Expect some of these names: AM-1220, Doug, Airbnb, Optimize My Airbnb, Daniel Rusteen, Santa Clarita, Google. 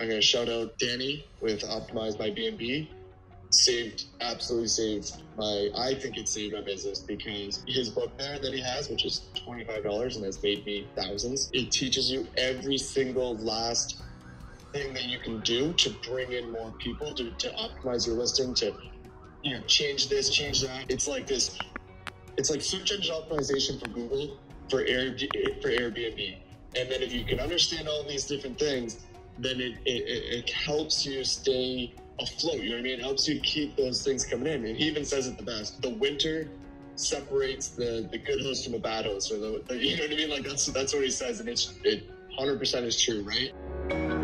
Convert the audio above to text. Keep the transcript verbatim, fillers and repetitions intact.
I'm going to shout out Danny with Optimize My B and B. Saved, absolutely saved my, I think it saved my business, because his book there that he has, which is twenty-five dollars and has made me thousands, it teaches you every single last thing that you can do to bring in more people, to, to optimize your listing, to, you know, change this, change that. It's like this, it's like search engine optimization for Google, for, Air, for Airbnb. And then if you can understand all these different things, then it, it, it helps you stay afloat, you know what I mean? It helps you keep those things coming in. And he even says it the best. The winter separates the, the good host from the bad host, or the, the, you know what I mean? Like that's, that's what he says, and it's, it one hundred percent is true, right?